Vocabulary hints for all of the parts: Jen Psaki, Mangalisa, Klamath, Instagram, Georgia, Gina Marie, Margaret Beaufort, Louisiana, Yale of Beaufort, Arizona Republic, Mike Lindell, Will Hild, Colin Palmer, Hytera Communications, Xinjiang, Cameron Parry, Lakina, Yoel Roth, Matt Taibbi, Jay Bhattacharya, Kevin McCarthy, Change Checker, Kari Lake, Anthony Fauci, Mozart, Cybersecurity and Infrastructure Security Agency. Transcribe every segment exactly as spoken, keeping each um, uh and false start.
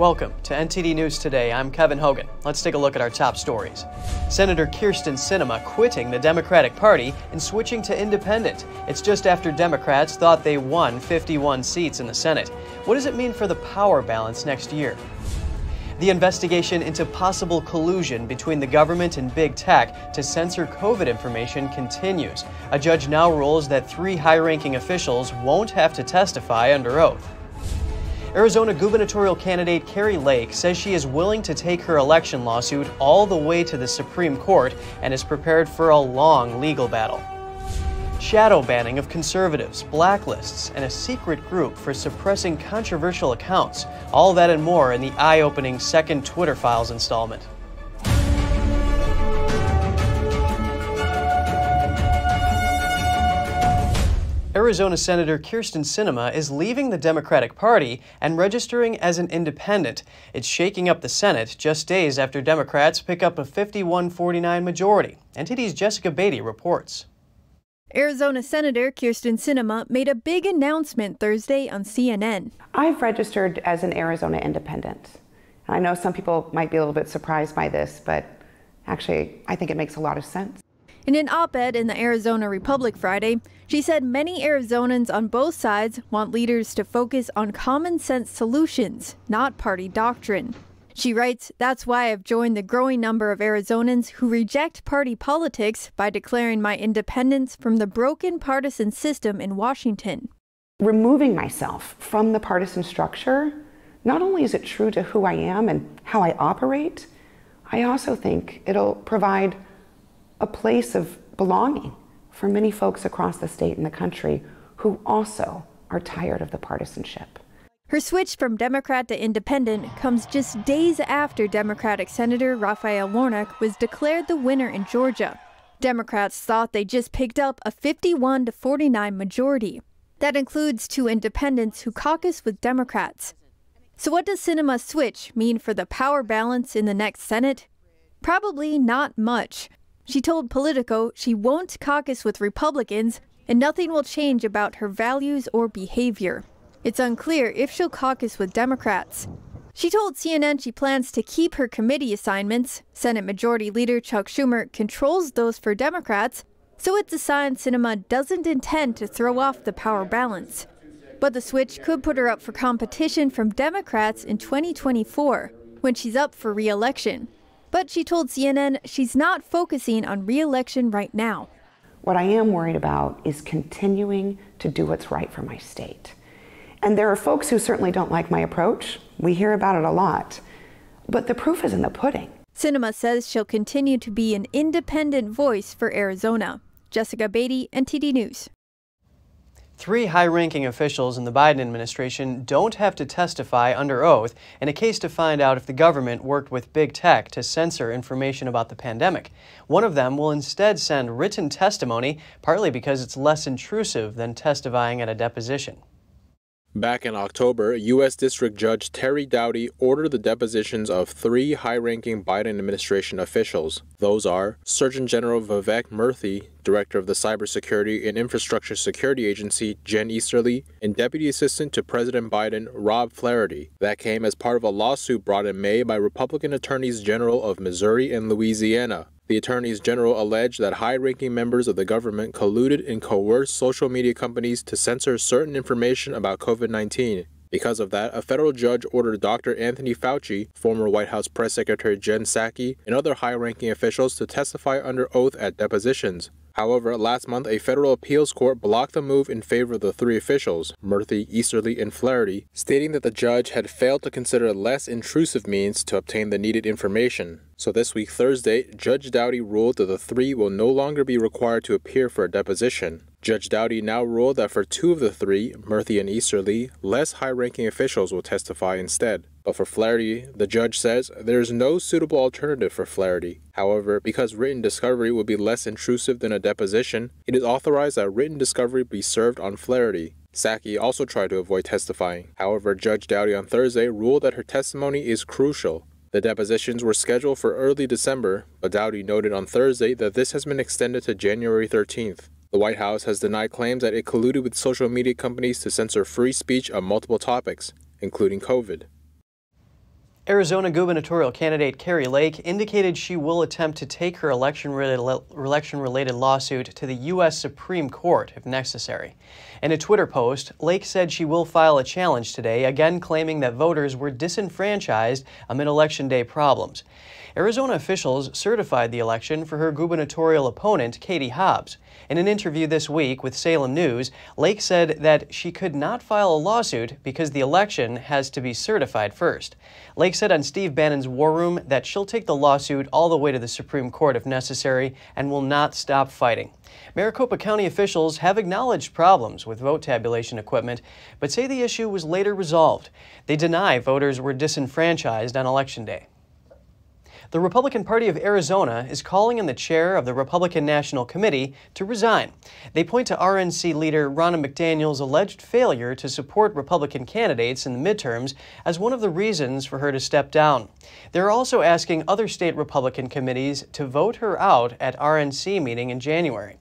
Welcome to N T D News Today. I'm Kevin Hogan. Let's take a look at our top stories. Senator Kirsten Sinema quitting the Democratic Party and switching to independent. It's just after Democrats thought they won fifty-one seats in the Senate. What does it mean for the power balance next year? The investigation into possible collusion between the government and big tech to censor COVID information continues. A judge now rules that three high-ranking officials won't have to testify under oath. Arizona gubernatorial candidate Kari Lake says she is willing to take her election lawsuit all the way to the Supreme Court and is prepared for a long legal battle. Shadow banning of conservatives, blacklists, and a secret group for suppressing controversial accounts. All that and more in the eye-opening second Twitter Files installment. Arizona Senator Kirsten Sinema is leaving the Democratic Party and registering as an independent. It's shaking up the Senate just days after Democrats pick up a fifty-one forty-nine majority. N T D's Jessica Beatty reports. Arizona Senator Kirsten Sinema made a big announcement Thursday on C N N. I've registered as an Arizona independent. I know some people might be a little bit surprised by this, but actually I think it makes a lot of sense. In an op-ed in the Arizona Republic Friday, she said many Arizonans on both sides want leaders to focus on common sense solutions, not party doctrine. She writes, "That's why I've joined the growing number of Arizonans who reject party politics by declaring my independence from the broken partisan system in Washington." Removing myself from the partisan structure, not only is it true to who I am and how I operate, I also think it'll provide a place of belonging for many folks across the state and the country who also are tired of the partisanship. Her switch from Democrat to independent comes just days after Democratic Senator Raphael Warnock was declared the winner in Georgia. Democrats thought they just picked up a fifty-one to forty-nine majority. That includes two independents who caucus with Democrats. So what does Sinema's switch mean for the power balance in the next Senate? Probably not much. She told Politico she won't caucus with Republicans and nothing will change about her values or behavior. It's unclear if she'll caucus with Democrats. She told C N N she plans to keep her committee assignments. Senate Majority Leader Chuck Schumer controls those for Democrats, so it's a sign Sinema doesn't intend to throw off the power balance. But the switch could put her up for competition from Democrats in twenty twenty-four, when she's up for re-election. But she told C N N she's not focusing on re-election right now. What I am worried about is continuing to do what's right for my state. And there are folks who certainly don't like my approach. We hear about it a lot. But the proof is in the pudding. Sinema says she'll continue to be an independent voice for Arizona. Jessica Beatty, N T D News. Three high-ranking officials in the Biden administration don't have to testify under oath in a case to find out if the government worked with big tech to censor information about the pandemic. One of them will instead send written testimony, partly because it's less intrusive than testifying at a deposition. Back in October, U S District Judge Terry Doughty ordered the depositions of three high-ranking Biden administration officials. Those are Surgeon General Vivek Murthy, Director of the Cybersecurity and Infrastructure Security Agency, Jen Easterly, and Deputy Assistant to President Biden, Rob Flaherty. That came as part of a lawsuit brought in May by Republican Attorneys General of Missouri and Louisiana. The attorneys general alleged that high-ranking members of the government colluded and coerced social media companies to censor certain information about COVID nineteen. Because of that, a federal judge ordered Doctor Anthony Fauci, former White House Press Secretary Jen Psaki, and other high-ranking officials to testify under oath at depositions. However, last month, a federal appeals court blocked the move in favor of the three officials, Murthy, Easterly, and Flaherty, stating that the judge had failed to consider less intrusive means to obtain the needed information. So this week, Thursday, Judge Doughty ruled that the three will no longer be required to appear for a deposition. Judge Doughty now ruled that for two of the three, Murthy and Easterly, less high-ranking officials will testify instead. But for Flaherty, the judge says there is no suitable alternative for Flaherty. However, because written discovery would be less intrusive than a deposition, it is authorized that written discovery be served on Flaherty. Psaki also tried to avoid testifying. However, Judge Doughty on Thursday ruled that her testimony is crucial. The depositions were scheduled for early December, but Doughty noted on Thursday that this has been extended to January thirteenth. The White House has denied claims that it colluded with social media companies to censor free speech on multiple topics, including COVID. Arizona gubernatorial candidate Kari Lake indicated she will attempt to take her election-related, election-related lawsuit to the U S Supreme Court if necessary. In a Twitter post, Lake said she will file a challenge today, again claiming that voters were disenfranchised amid Election Day problems. Arizona officials certified the election for her gubernatorial opponent, Katie Hobbs. In an interview this week with Salem News, Lake said that she could not file a lawsuit because the election has to be certified first. Lake Lake said on Steve Bannon's War Room that she'll take the lawsuit all the way to the Supreme Court if necessary and will not stop fighting. Maricopa County officials have acknowledged problems with vote tabulation equipment, but say the issue was later resolved. They deny voters were disenfranchised on Election Day. The Republican Party of Arizona is calling on the chair of the Republican National Committee to resign. They point to R N C leader Ronna McDaniel's alleged failure to support Republican candidates in the midterms as one of the reasons for her to step down. They're also asking other state Republican committees to vote her out at R N C meeting in January.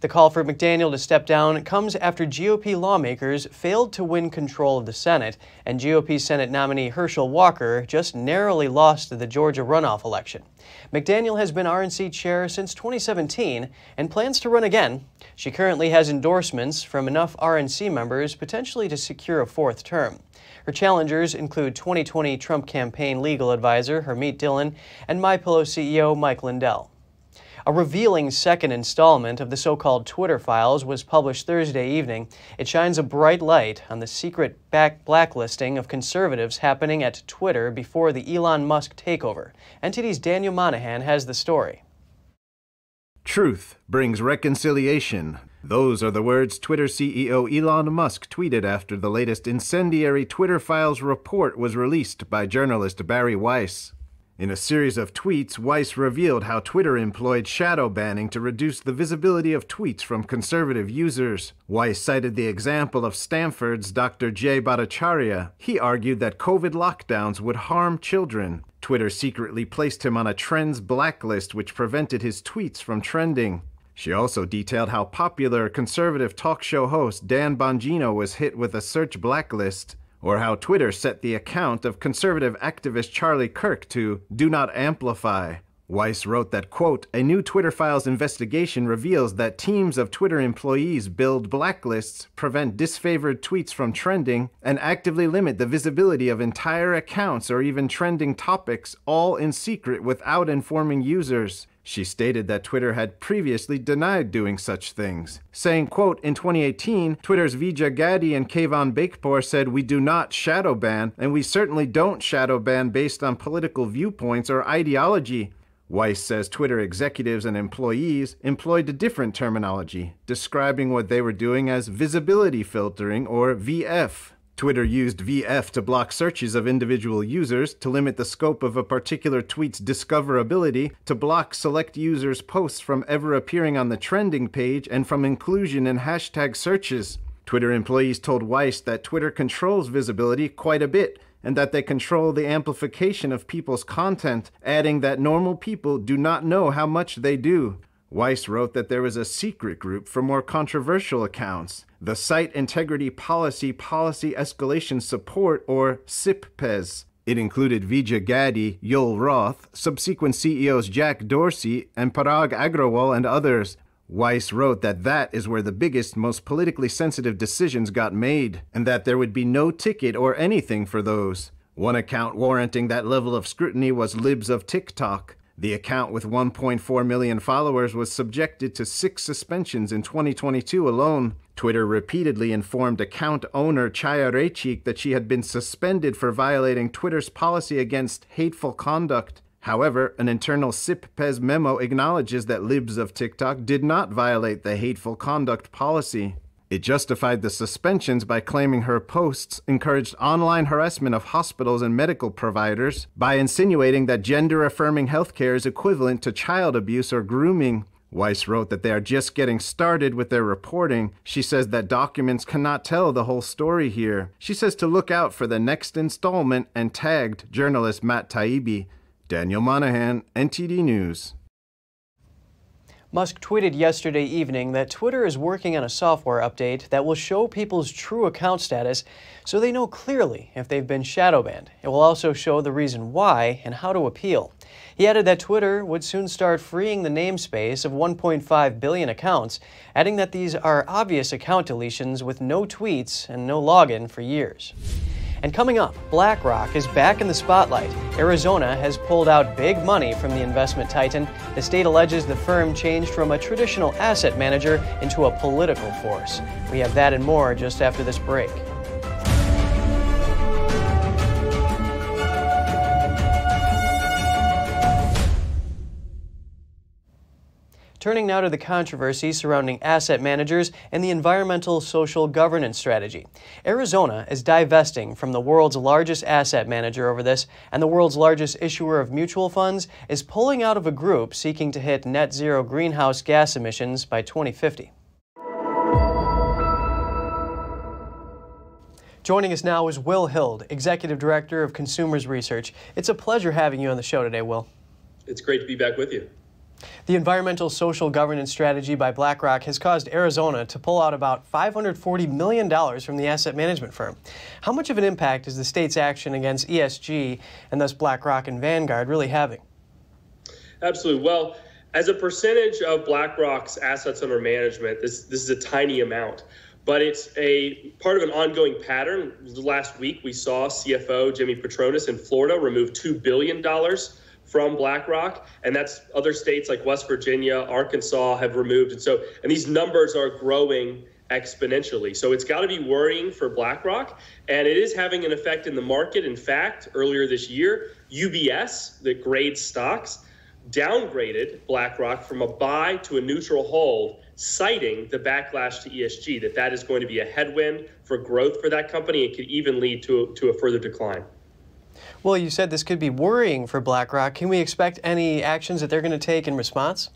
The call for McDaniel to step down comes after G O P lawmakers failed to win control of the Senate, and G O P Senate nominee Herschel Walker just narrowly lost to the Georgia runoff election. McDaniel has been R N C chair since twenty seventeen and plans to run again. She currently has endorsements from enough R N C members potentially to secure a fourth term. Her challengers include twenty twenty Trump campaign legal advisor Hermeet Dillon and MyPillow C E O Mike Lindell. A revealing second installment of the so-called Twitter files was published Thursday evening. It shines a bright light on the secret back blacklisting of conservatives happening at Twitter before the Elon Musk takeover. N T D's Daniel Monahan has the story. Truth brings reconciliation. Those are the words Twitter C E O Elon Musk tweeted after the latest incendiary Twitter files report was released by journalist Barry Weiss. In a series of tweets, Weiss revealed how Twitter employed shadow banning to reduce the visibility of tweets from conservative users. Weiss cited the example of Stanford's Doctor Jay Bhattacharya. He argued that COVID lockdowns would harm children. Twitter secretly placed him on a trends blacklist, which prevented his tweets from trending. She also detailed how popular conservative talk show host Dan Bongino was hit with a search blacklist, or how Twitter set the account of conservative activist Charlie Kirk to "do not amplify." Weiss wrote that, quote, "a new Twitter files investigation reveals that teams of Twitter employees build blacklists, prevent disfavored tweets from trending, and actively limit the visibility of entire accounts or even trending topics, all in secret without informing users." She stated that Twitter had previously denied doing such things, saying, quote, "in twenty eighteen, Twitter's Vijay Gadde and Kayvon Bakhtiar said we do not shadow ban, and we certainly don't shadow ban based on political viewpoints or ideology." Weiss says Twitter executives and employees employed a different terminology, describing what they were doing as visibility filtering, or V F. Twitter used V F to block searches of individual users, to limit the scope of a particular tweet's discoverability, to block select users' posts from ever appearing on the trending page, and from inclusion in hashtag searches. Twitter employees told Weiss that Twitter controls visibility quite a bit, and that they control the amplification of people's content, adding that normal people do not know how much they do. Weiss wrote that there was a secret group for more controversial accounts, the Site Integrity Policy Policy Escalation Support, or SIPPES. It included Vijay Gadde, Yoel Roth, subsequent C E Os Jack Dorsey, and Parag Agrawal, and others. Weiss wrote that that is where the biggest, most politically sensitive decisions got made, and that there would be no ticket or anything for those. One account warranting that level of scrutiny was Libs of TikTok. The account with one point four million followers was subjected to six suspensions in twenty twenty-two alone. Twitter repeatedly informed account owner Chaya Rechik that she had been suspended for violating Twitter's policy against hateful conduct. However, an internal SIPPES memo acknowledges that Libs of TikTok did not violate the hateful conduct policy. It justified the suspensions by claiming her posts encouraged online harassment of hospitals and medical providers by insinuating that gender-affirming healthcare is equivalent to child abuse or grooming. Weiss wrote that they are just getting started with their reporting. She says that documents cannot tell the whole story here. She says to look out for the next installment, and tagged journalist Matt Taibbi. Daniel Monahan, N T D News. Musk tweeted yesterday evening that Twitter is working on a software update that will show people's true account status so they know clearly if they've been shadow banned. It will also show the reason why and how to appeal. He added that Twitter would soon start freeing the namespace of one point five billion accounts, adding that these are obvious account deletions with no tweets and no login for years. And coming up, BlackRock is back in the spotlight. Arizona has pulled out big money from the investment titan. The state alleges the firm changed from a traditional asset manager into a political force. We have that and more just after this break. Turning now to the controversy surrounding asset managers and the environmental social governance strategy. Arizona is divesting from the world's largest asset manager over this, and the world's largest issuer of mutual funds is pulling out of a group seeking to hit net zero greenhouse gas emissions by twenty fifty. Joining us now is Will Hild, Executive Director of Consumers Research. It's a pleasure having you on the show today, Will. It's great to be back with you. The environmental social governance strategy by BlackRock has caused Arizona to pull out about five hundred forty million dollars from the asset management firm. How much of an impact is the state's action against E S G and thus BlackRock and Vanguard really having? Absolutely. Well, as a percentage of BlackRock's assets under management, this, this is a tiny amount. But it's a part of an ongoing pattern. Last week, we saw C F O Jimmy Patronis in Florida remove two billion dollars from BlackRock, and that's other states like West Virginia, Arkansas have removed. And so, and these numbers are growing exponentially. So it's got to be worrying for BlackRock, and it is having an effect in the market. In fact, earlier this year, U B S, that grades stocks, downgraded BlackRock from a buy to a neutral hold, citing the backlash to E S G, that that is going to be a headwind for growth for that company. It could even lead to, to a further decline. Well, you said this could be worrying for BlackRock. Can we expect any actions that they're going to take in response?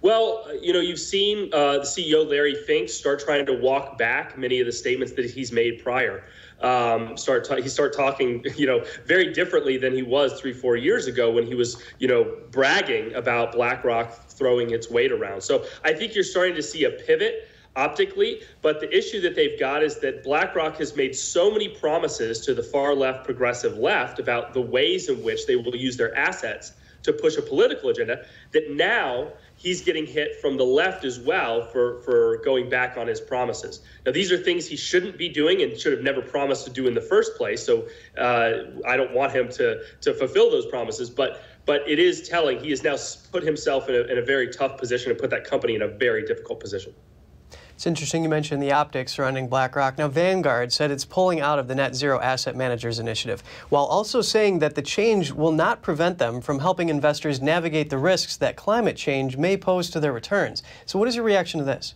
Well, you know, you've seen uh, the C E O, Larry Fink, start trying to walk back many of the statements that he's made prior. Um, start he start talking, you know, very differently than he was three, four years ago when he was, you know, bragging about BlackRock throwing its weight around. So I think you're starting to see a pivot optically, but the issue that they've got is that BlackRock has made so many promises to the far left, progressive left, about the ways in which they will use their assets to push a political agenda, that now he's getting hit from the left as well for, for going back on his promises. Now, these are things he shouldn't be doing and should have never promised to do in the first place. So uh, I don't want him to, to fulfill those promises, but but it is telling. He has now put himself in a, in a very tough position and put that company in a very difficult position. It's interesting you mentioned the optics surrounding BlackRock. Now, Vanguard said it's pulling out of the Net Zero Asset Managers initiative, while also saying that the change will not prevent them from helping investors navigate the risks that climate change may pose to their returns. So what is your reaction to this?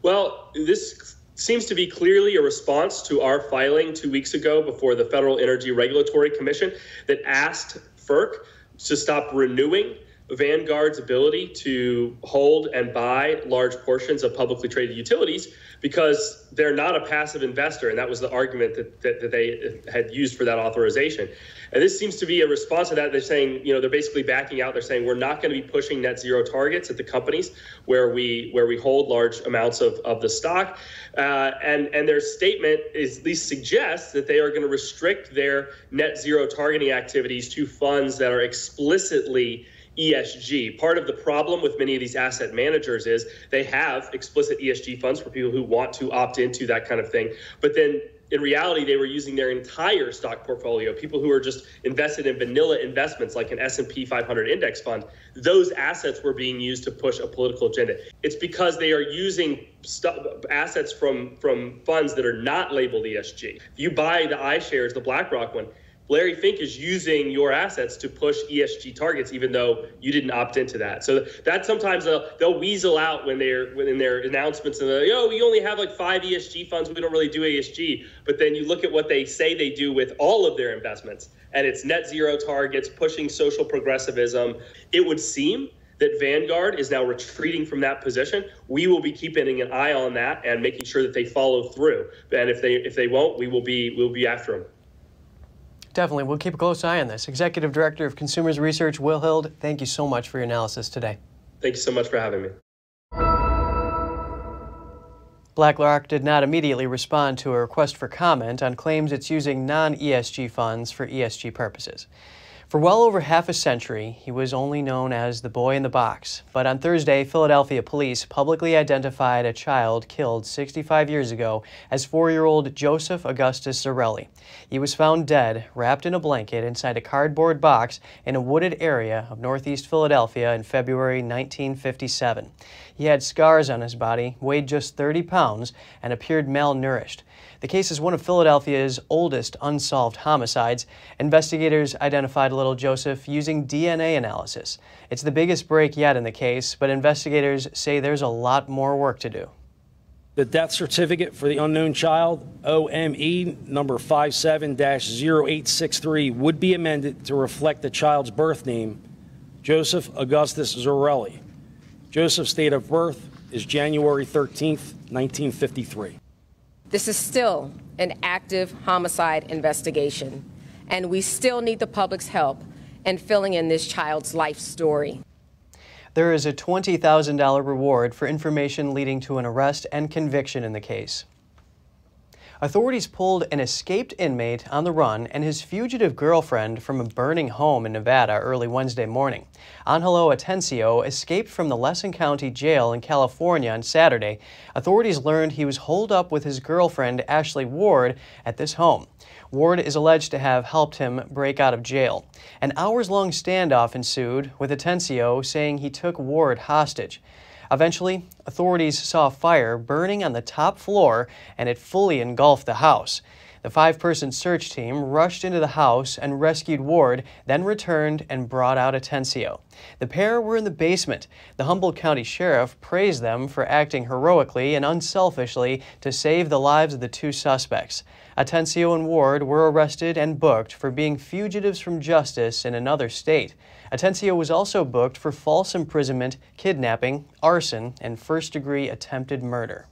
Well, this seems to be clearly a response to our filing two weeks ago before the Federal Energy Regulatory Commission that asked FERC to stop renewing Vanguard's ability to hold and buy large portions of publicly traded utilities because they're not a passive investor. And that was the argument that, that, that they had used for that authorization. And this seems to be a response to that. They're saying, you know, they're basically backing out. They're saying we're not going to be pushing net zero targets at the companies where we where we hold large amounts of, of the stock. Uh, and, and their statement is, at least suggests that they are going to restrict their net zero targeting activities to funds that are explicitly E S G. Part of the problem with many of these asset managers is they have explicit E S G funds for people who want to opt into that kind of thing. But then in reality, they were using their entire stock portfolio. People who are just invested in vanilla investments like an S and P five hundred index fund, those assets were being used to push a political agenda. It's because they are using assets from, from funds that are not labeled E S G. If you buy the iShares, the BlackRock one, Larry Fink is using your assets to push E S G targets, even though you didn't opt into that. So that sometimes they'll, they'll weasel out when they're when in their announcements and they're like, oh, we only have like five E S G funds. We don't really do E S G. But then you look at what they say they do with all of their investments, and it's net zero targets, pushing social progressivism. It would seem that Vanguard is now retreating from that position. We will be keeping an eye on that and making sure that they follow through. And if they if they won't, we will be we'll be after them. Definitely. We'll keep a close eye on this. Executive Director of Consumers Research, Will Hild, thank you so much for your analysis today. Thank you so much for having me. BlackRock did not immediately respond to a request for comment on claims it's using non E S G funds for E S G purposes. For well over half a century, he was only known as the boy in the box. But on Thursday, Philadelphia police publicly identified a child killed sixty-five years ago as four-year-old Joseph Augustus Zarelli. He was found dead, wrapped in a blanket inside a cardboard box in a wooded area of northeast Philadelphia in February nineteen fifty-seven. He had scars on his body, weighed just thirty pounds, and appeared malnourished. The case is one of Philadelphia's oldest unsolved homicides. Investigators identified little Joseph using D N A analysis. It's the biggest break yet in the case, but investigators say there's a lot more work to do. The death certificate for the unknown child, O M E number five seven dash zero eight six three, would be amended to reflect the child's birth name, Joseph Augustus Zarelli. Joseph's date of birth is January thirteenth, nineteen fifty-three. This is still an active homicide investigation, and we still need the public's help in filling in this child's life story. There is a twenty thousand dollar reward for information leading to an arrest and conviction in the case. Authorities pulled an escaped inmate on the run and his fugitive girlfriend from a burning home in Nevada early Wednesday morning. Anhelo Atencio escaped from the Lesson County Jail in California on Saturday. Authorities learned he was holed up with his girlfriend, Ashley Ward, at this home. Ward is alleged to have helped him break out of jail. An hours-long standoff ensued, with Atencio saying he took Ward hostage. Eventually, authorities saw a fire burning on the top floor, and it fully engulfed the house. The five-person search team rushed into the house and rescued Ward, then returned and brought out Atencio. The pair were in the basement. The Humboldt County Sheriff praised them for acting heroically and unselfishly to save the lives of the two suspects. Atencio and Ward were arrested and booked for being fugitives from justice in another state. Atencio was also booked for false imprisonment, kidnapping, arson, and first-degree attempted murder.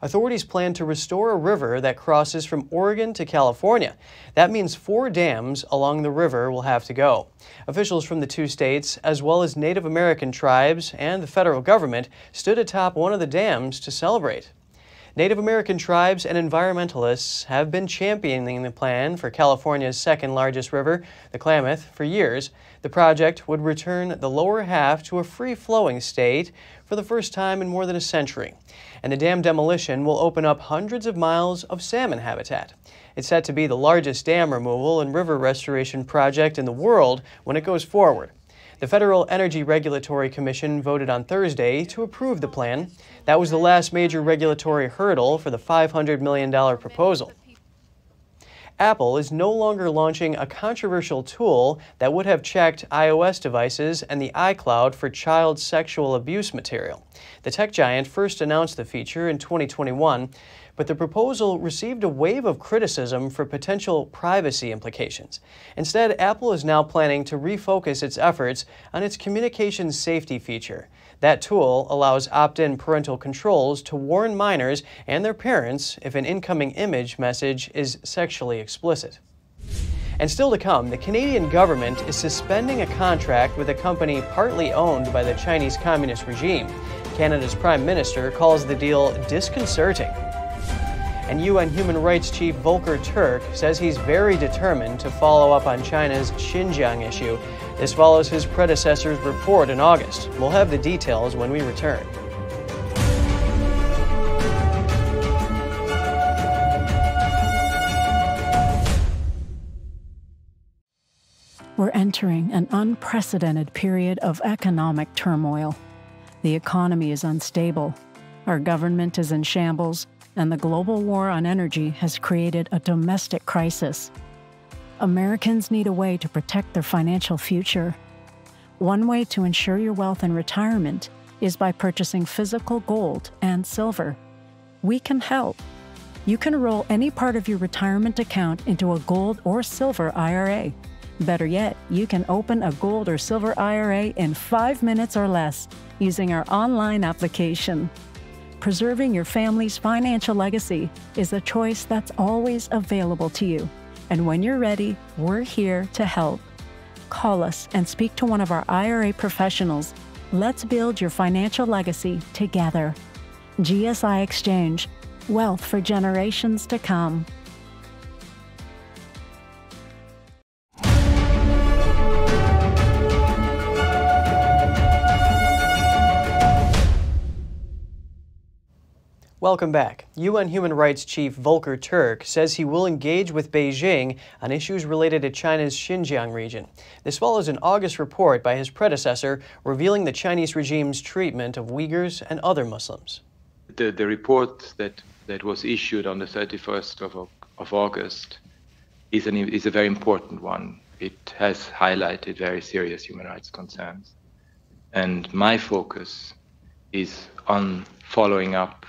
Authorities plan to restore a river that crosses from Oregon to California. That means four dams along the river will have to go. Officials from the two states, as well as Native American tribes and the federal government, stood atop one of the dams to celebrate. Native American tribes and environmentalists have been championing the plan for California's second largest river, the Klamath, for years. The project would return the lower half to a free-flowing state for the first time in more than a century. And the dam demolition will open up hundreds of miles of salmon habitat. It's set to be the largest dam removal and river restoration project in the world when it goes forward. The Federal Energy Regulatory Commission voted on Thursday to approve the plan. That was the last major regulatory hurdle for the five hundred million dollar proposal. Apple is no longer launching a controversial tool that would have checked iOS devices and the iCloud for child sexual abuse material. The tech giant first announced the feature in twenty twenty-one, but the proposal received a wave of criticism for potential privacy implications. Instead, Apple is now planning to refocus its efforts on its communications safety feature. That tool allows opt-in parental controls to warn minors and their parents if an incoming image message is sexually explicit. And still to come, the Canadian government is suspending a contract with a company partly owned by the Chinese Communist regime. Canada's Prime Minister calls the deal disconcerting. And U N Human Rights Chief Volker Turk says he's very determined to follow up on China's Xinjiang issue. This follows his predecessor's report in August. We'll have the details when we return. We're entering an unprecedented period of economic turmoil. The economy is unstable, our government is in shambles, and the global war on energy has created a domestic crisis. Americans need a way to protect their financial future. One way to ensure your wealth in retirement is by purchasing physical gold and silver. We can help. You can roll any part of your retirement account into a gold or silver I R A. Better yet, you can open a gold or silver I R A in five minutes or less using our online application. Preserving your family's financial legacy is a choice that's always available to you. And when you're ready, we're here to help. Call us and speak to one of our I R A professionals Let's build your financial legacy together. G S I Exchange, wealth for generations to come. Welcome back. U N Human Rights Chief Volker Turk says he will engage with Beijing on issues related to China's Xinjiang region. This follows an August report by his predecessor revealing the Chinese regime's treatment of Uyghurs and other Muslims. The, the report that, that was issued on the thirty-first of August is, an, is a very important one. It has highlighted very serious human rights concerns. And my focus is on following up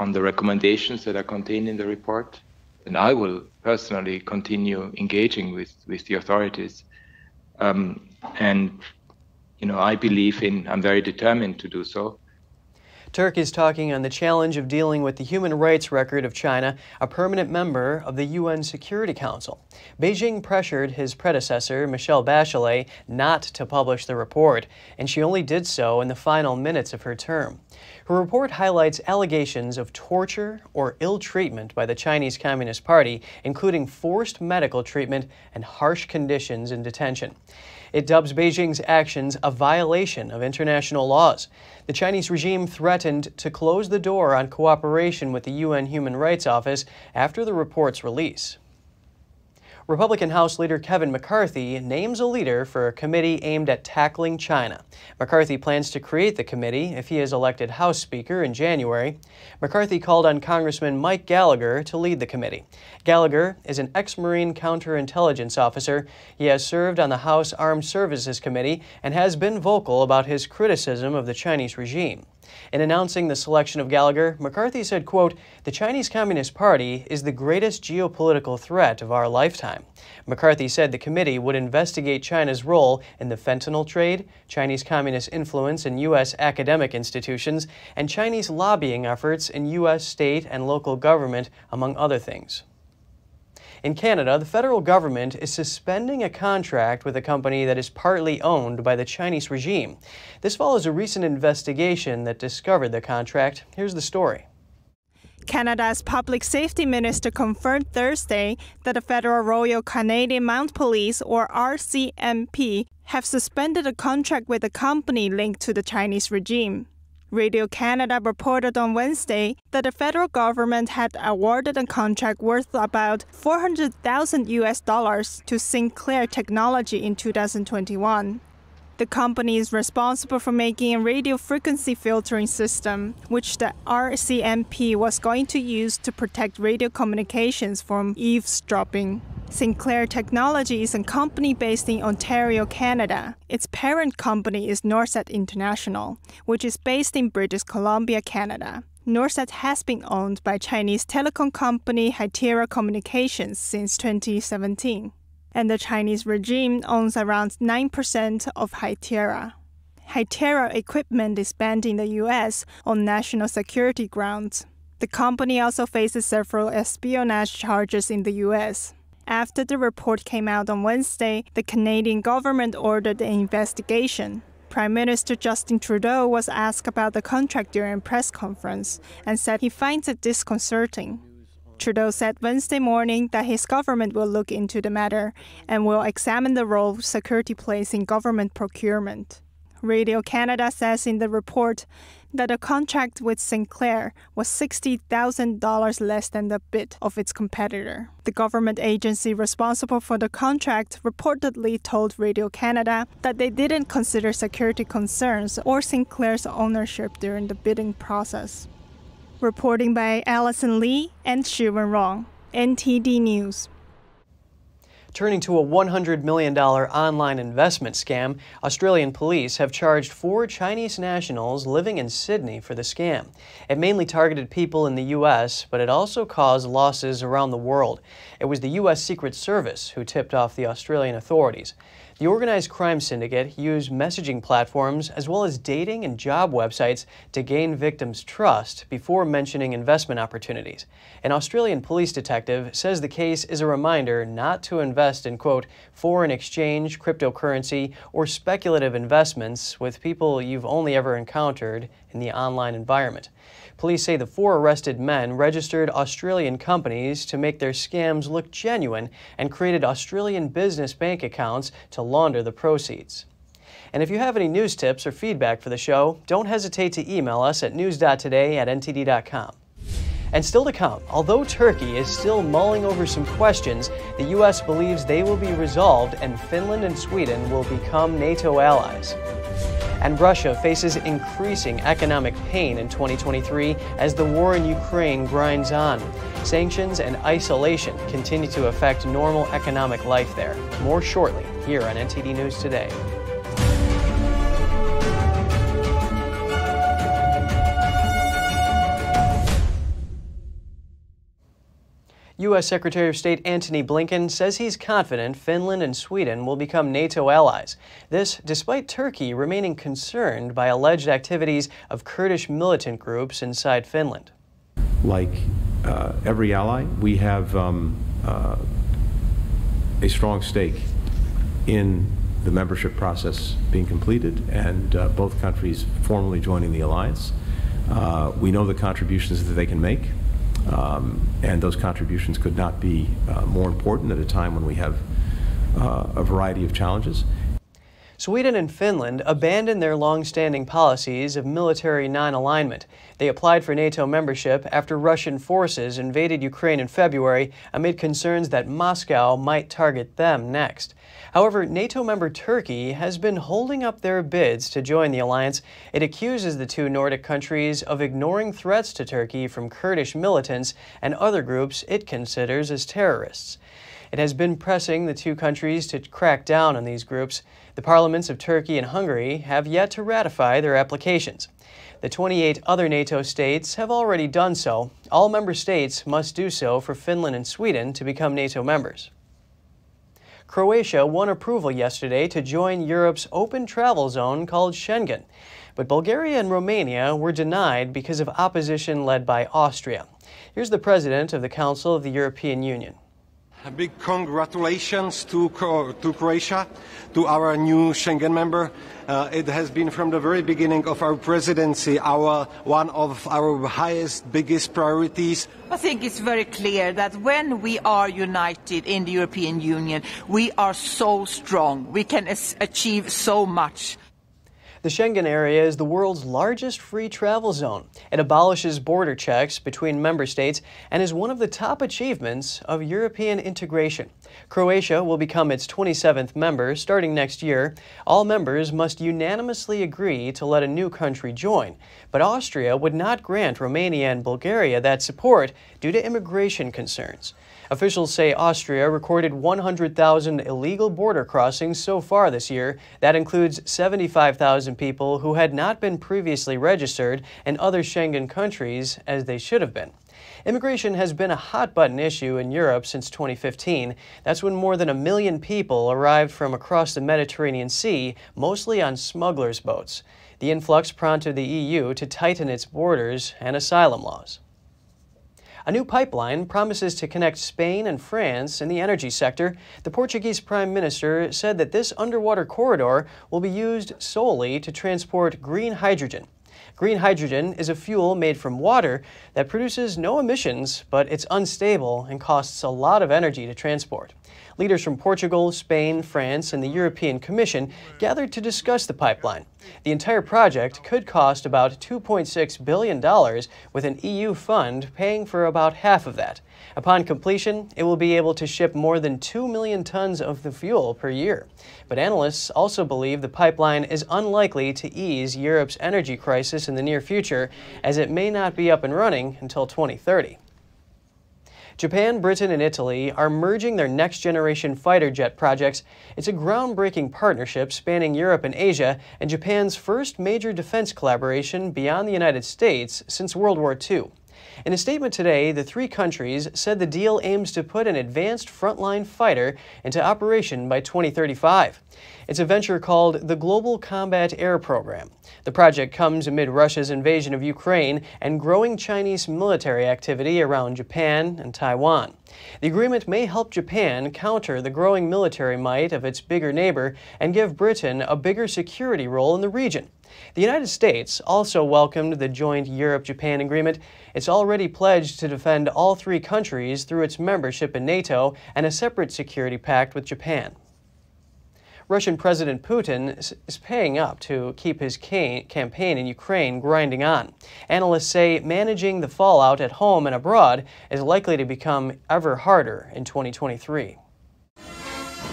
on the recommendations that are contained in the report, and I will personally continue engaging with, with the authorities. Um, and, you know, I believe in, I'm very determined to do so. Turk is talking on the challenge of dealing with the human rights record of China, a permanent member of the U N Security Council. Beijing pressured his predecessor, Michelle Bachelet, not to publish the report, and she only did so in the final minutes of her term. Her report highlights allegations of torture or ill treatment by the Chinese Communist Party, including forced medical treatment and harsh conditions in detention. It dubs Beijing's actions a violation of international laws. The Chinese regime threatened to close the door on cooperation with the U N Human Rights Office after the report's release. Republican House Leader Kevin McCarthy names a leader for a committee aimed at tackling China. McCarthy plans to create the committee if he is elected House Speaker in January. McCarthy called on Congressman Mike Gallagher to lead the committee. Gallagher is an ex-Marine counterintelligence officer. He has served on the House Armed Services Committee and has been vocal about his criticism of the Chinese regime. In announcing the selection of Gallagher, McCarthy said, quote, "The Chinese Communist Party is the greatest geopolitical threat of our lifetime." McCarthy said the committee would investigate China's role in the fentanyl trade, Chinese communist influence in U S academic institutions, and Chinese lobbying efforts in U S state and local government, among other things. In Canada, the federal government is suspending a contract with a company that is partly owned by the Chinese regime. This follows a recent investigation that discovered the contract. Here's the story. Canada's Public Safety Minister confirmed Thursday that the Federal Royal Canadian Mounted Police, or R C M P, have suspended a contract with a company linked to the Chinese regime. Radio Canada reported on Wednesday that the federal government had awarded a contract worth about four hundred thousand U S dollars to Sinclair Technology in two thousand twenty-one. The company is responsible for making a radio frequency filtering system, which the R C M P was going to use to protect radio communications from eavesdropping. Sinclair Technology is a company based in Ontario, Canada. Its parent company is Norsat International, which is based in British Columbia, Canada. Norsat has been owned by Chinese telecom company Hytera Communications since twenty seventeen. And the Chinese regime owns around nine percent of Hytera. Hytera equipment is banned in the U S on national security grounds. The company also faces several espionage charges in the U S. After the report came out on Wednesday, the Canadian government ordered an investigation. Prime Minister Justin Trudeau was asked about the contract during a press conference and said he finds it disconcerting. Trudeau said Wednesday morning that his government will look into the matter and will examine the role security plays in government procurement. Radio Canada says in the report that a contract with Sinclair was sixty thousand dollars less than the bid of its competitor. The government agency responsible for the contract reportedly told Radio Canada that they didn't consider security concerns or Sinclair's ownership during the bidding process. Reporting by Allison Lee and Shuwen Rong, N T D News. Turning to a one hundred million dollar online investment scam, Australian police have charged four Chinese nationals living in Sydney for the scam. It mainly targeted people in the U S, but it also caused losses around the world. It was the U S Secret Service who tipped off the Australian authorities. The organized crime syndicate used messaging platforms as well as dating and job websites to gain victims' trust before mentioning investment opportunities. An Australian police detective says the case is a reminder not to invest invest in, quote, foreign exchange, cryptocurrency, or speculative investments with people you've only ever encountered in the online environment. Police say the four arrested men registered Australian companies to make their scams look genuine and created Australian business bank accounts to launder the proceeds. And if you have any news tips or feedback for the show, don't hesitate to email us at news dot today at N T D dot com. And still to come, although Turkey is still mulling over some questions, the U S believes they will be resolved and Finland and Sweden will become NATO allies. And Russia faces increasing economic pain in twenty twenty-three as the war in Ukraine grinds on. Sanctions and isolation continue to affect normal economic life there. More shortly here on N T D News Today. U S Secretary of State Antony Blinken says he's confident Finland and Sweden will become NATO allies. This despite Turkey remaining concerned by alleged activities of Kurdish militant groups inside Finland. Like uh, every ally, we have um, uh, a strong stake in the membership process being completed and uh, both countries formally joining the alliance. Uh, we know the contributions that they can make. Um, and those contributions could not be uh, more important at a time when we have uh, a variety of challenges. Sweden and Finland abandoned their long-standing policies of military non-alignment. They applied for NATO membership after Russian forces invaded Ukraine in February amid concerns that Moscow might target them next. However, NATO member Turkey has been holding up their bids to join the alliance. It accuses the two Nordic countries of ignoring threats to Turkey from Kurdish militants and other groups it considers as terrorists. It has been pressing the two countries to crack down on these groups. The parliaments of Turkey and Hungary have yet to ratify their applications. The twenty-eight other NATO states have already done so. All member states must do so for Finland and Sweden to become NATO members. Croatia won approval yesterday to join Europe's open travel zone called Schengen. But Bulgaria and Romania were denied because of opposition led by Austria. Here's the president of the Council of the European Union. A big congratulations to, to Croatia, to our new Schengen member. Uh, it has been from the very beginning of our presidency our, one of our highest, biggest priorities. I think it's very clear that when we are united in the European Union, we are so strong. We can achieve so much. The Schengen area is the world's largest free travel zone. It abolishes border checks between member states and is one of the top achievements of European integration. Croatia will become its twenty-seventh member starting next year. All members must unanimously agree to let a new country join. But Austria would not grant Romania and Bulgaria that support due to immigration concerns. Officials say Austria recorded one hundred thousand illegal border crossings so far this year. That includes seventy-five thousand people who had not been previously registered in other Schengen countries as they should have been. Immigration has been a hot-button issue in Europe since twenty fifteen. That's when more than a million people arrived from across the Mediterranean Sea, mostly on smugglers' boats. The influx prompted the E U to tighten its borders and asylum laws. A new pipeline promises to connect Spain and France in the energy sector. The Portuguese Prime Minister said that this underwater corridor will be used solely to transport green hydrogen. Green hydrogen is a fuel made from water that produces no emissions, but it's unstable and costs a lot of energy to transport. Leaders from Portugal, Spain, France, and the European Commission gathered to discuss the pipeline. The entire project could cost about two point six billion dollars, with an E U fund paying for about half of that. Upon completion, it will be able to ship more than two million tons of the fuel per year. But analysts also believe the pipeline is unlikely to ease Europe's energy crisis in the near future, as it may not be up and running until twenty thirty. Japan, Britain, and Italy are merging their next-generation fighter jet projects. It's a groundbreaking partnership spanning Europe and Asia and Japan's first major defense collaboration beyond the United States since World War Two. In a statement today, the three countries said the deal aims to put an advanced frontline fighter into operation by twenty thirty-five. It's a venture called the Global Combat Air Program. The project comes amid Russia's invasion of Ukraine and growing Chinese military activity around Japan and Taiwan. The agreement may help Japan counter the growing military might of its bigger neighbor and give Britain a bigger security role in the region. The United States also welcomed the joint Europe-Japan agreement. It's already pledged to defend all three countries through its membership in NATO and a separate security pact with Japan. Russian President Putin is paying up to keep his campaign in Ukraine grinding on. Analysts say managing the fallout at home and abroad is likely to become ever harder in twenty twenty-three.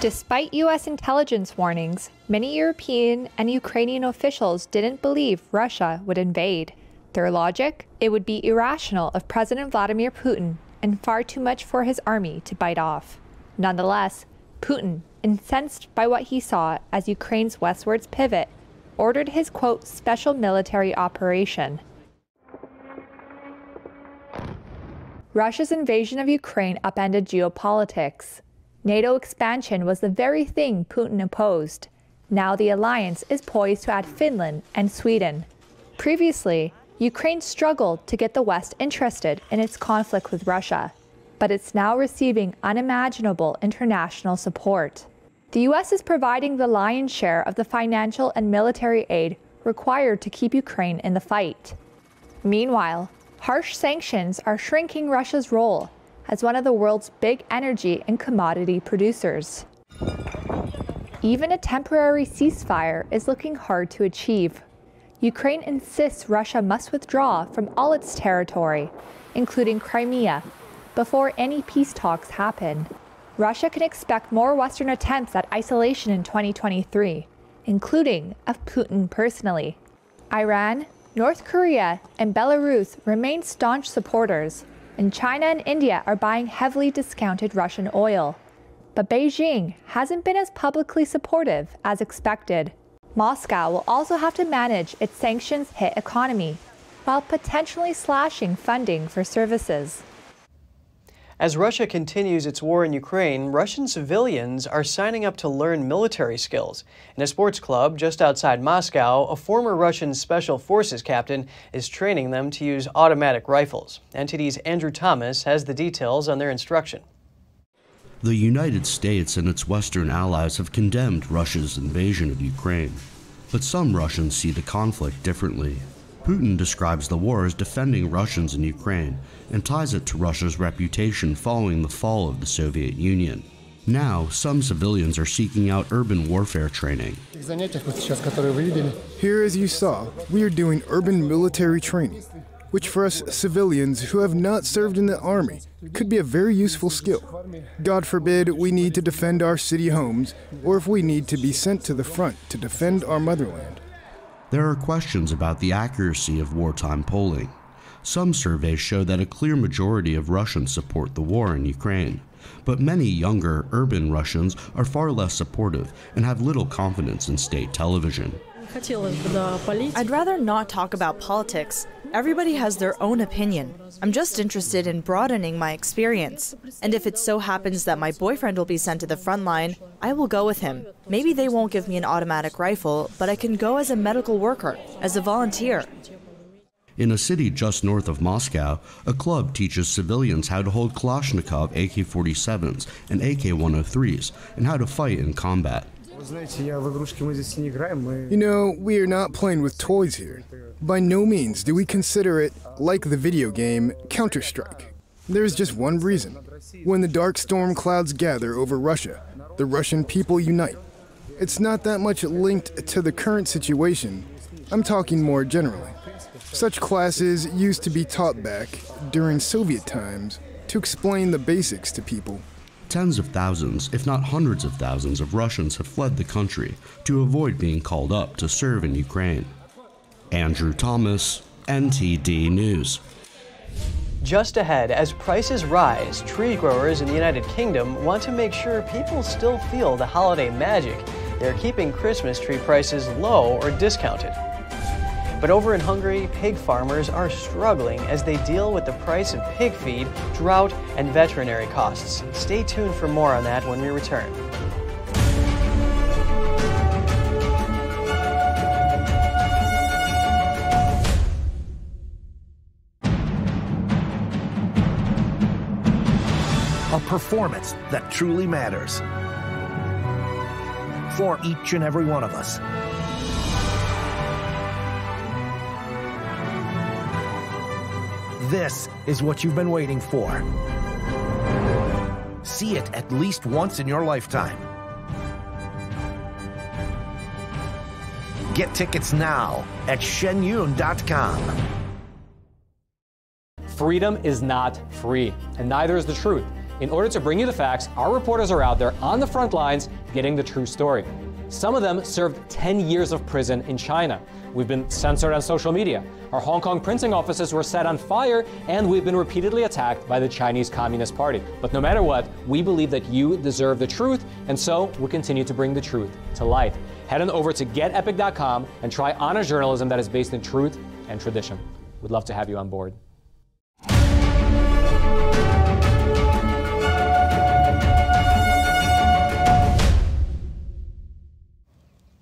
Despite U S intelligence warnings, many European and Ukrainian officials didn't believe Russia would invade. Their logic? It would be irrational of President Vladimir Putin and far too much for his army to bite off. Nonetheless, Putin, incensed by what he saw as Ukraine's westwards pivot, ordered his, quote, special military operation. Russia's invasion of Ukraine upended geopolitics. NATO expansion was the very thing Putin opposed. Now the alliance is poised to add Finland and Sweden. Previously, Ukraine struggled to get the West interested in its conflict with Russia, but it's now receiving unimaginable international support. The U S is providing the lion's share of the financial and military aid required to keep Ukraine in the fight. Meanwhile, harsh sanctions are shrinking Russia's role as one of the world's big energy and commodity producers. Even a temporary ceasefire is looking hard to achieve. Ukraine insists Russia must withdraw from all its territory, including Crimea, before any peace talks happen. Russia can expect more Western attempts at isolation in twenty twenty-three, including of Putin personally. Iran, North Korea, and Belarus remain staunch supporters, and China and India are buying heavily discounted Russian oil. But Beijing hasn't been as publicly supportive as expected. Moscow will also have to manage its sanctions-hit economy, while potentially slashing funding for services. As Russia continues its war in Ukraine, Russian civilians are signing up to learn military skills. In a sports club just outside Moscow, a former Russian Special Forces captain is training them to use automatic rifles. N T D's Andrew Thomas has the details on their instruction. The United States and its Western allies have condemned Russia's invasion of Ukraine, but some Russians see the conflict differently. Putin describes the war as defending Russians in Ukraine and ties it to Russia's reputation following the fall of the Soviet Union. Now, some civilians are seeking out urban warfare training. Here, as you saw, we are doing urban military training, which for us civilians who have not served in the army could be a very useful skill. God forbid we need to defend our city homes, or if we need to be sent to the front to defend our motherland. There are questions about the accuracy of wartime polling. Some surveys show that a clear majority of Russians support the war in Ukraine, but many younger, urban Russians are far less supportive and have little confidence in state television. I'd rather not talk about politics. Everybody has their own opinion. I'm just interested in broadening my experience. And if it so happens that my boyfriend will be sent to the front line, I will go with him. Maybe they won't give me an automatic rifle, but I can go as a medical worker, as a volunteer. In a city just north of Moscow, a club teaches civilians how to hold Kalashnikov A K forty-sevens and A K one oh threes and how to fight in combat. You know, we are not playing with toys here. By no means do we consider it like the video game Counter-Strike. There is just one reason. When the dark storm clouds gather over Russia, the Russian people unite. It's not that much linked to the current situation. I'm talking more generally. Such classes used to be taught back during Soviet times to explain the basics to people. Tens of thousands, if not hundreds of thousands, of Russians have fled the country to avoid being called up to serve in Ukraine. Andrew Thomas, N T D News. Just ahead, as prices rise, tree growers in the United Kingdom want to make sure people still feel the holiday magic. They're keeping Christmas tree prices low or discounted. But over in Hungary, pig farmers are struggling as they deal with the price of pig feed, drought, and veterinary costs. Stay tuned for more on that when we return. A performance that truly matters for each and every one of us. This is what you've been waiting for. See it at least once in your lifetime. Get tickets now at shenyun dot com. Freedom is not free, and neither is the truth. In order to bring you the facts, our reporters are out there on the front lines getting the true story. Some of them served ten years of prison in China. We've been censored on social media. Our Hong Kong printing offices were set on fire, and we've been repeatedly attacked by the Chinese Communist Party. But no matter what, we believe that you deserve the truth, and so we continue to bring the truth to light. Head on over to get epic dot com and try honest journalism that is based in truth and tradition. We'd love to have you on board.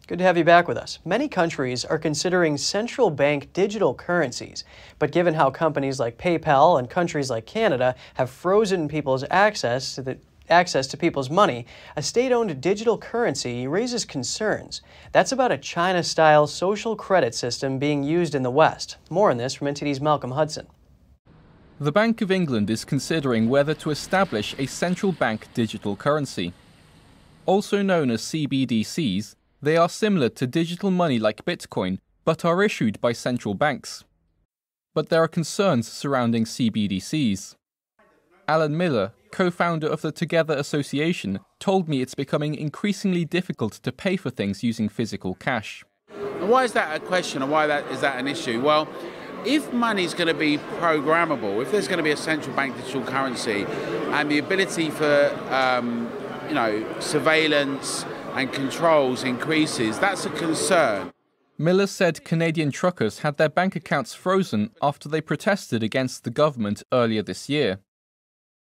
Good to have you back with us. Many countries are considering central bank digital currencies, but given how companies like PayPal and countries like Canada have frozen people's access to the access to people's money, a state-owned digital currency raises concerns. That's about a China-style social credit system being used in the West. More on this from N T D's Malcolm Hudson. The Bank of England is considering whether to establish a central bank digital currency. Also known as C B D Cs, they are similar to digital money like Bitcoin, but are issued by central banks. But there are concerns surrounding C B D Cs. Alan Miller, co-founder of the Together Association, told me it's becoming increasingly difficult to pay for things using physical cash. Why is that a question, and why that, is that an issue? Well, if money's going to be programmable, if there's going to be a central bank digital currency, and the ability for um, you know, surveillance and controls increases, that's a concern. Miller said Canadian truckers had their bank accounts frozen after they protested against the government earlier this year.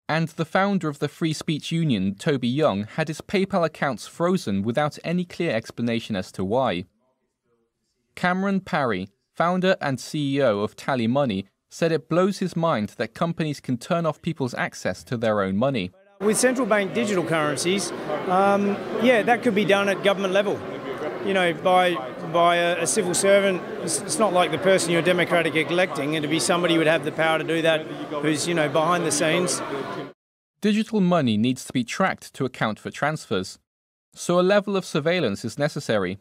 And the founder of the Free Speech Union, Toby Young, had his PayPal accounts frozen without any clear explanation as to why. Cameron Parry, founder and C E O of Tally Money, said it blows his mind that companies can turn off people's access to their own money. With central bank digital currencies, um, yeah, that could be done at government level, you know, by by a, a civil servant. It's, it's not like the person you're democratically electing, and to be somebody who would have the power to do that, who's, you know, behind the scenes. Digital money needs to be tracked to account for transfers, so a level of surveillance is necessary.